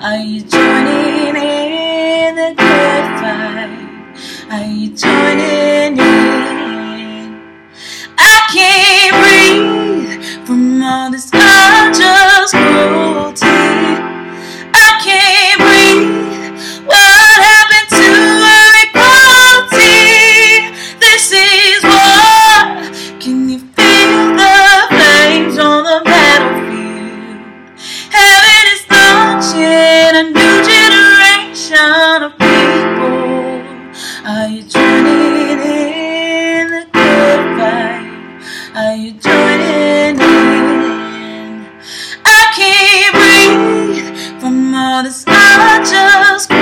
Are you joining in the good fight? Are you joining in? I can't breathe from all this conscious cruelty. I can't breathe. What happened to our equality? This is war. Can you feel the flames on the battlefield? Heaven is launching a new generation of people. Are you joining in the good fight? Are you joining in? I can't breathe from all this I just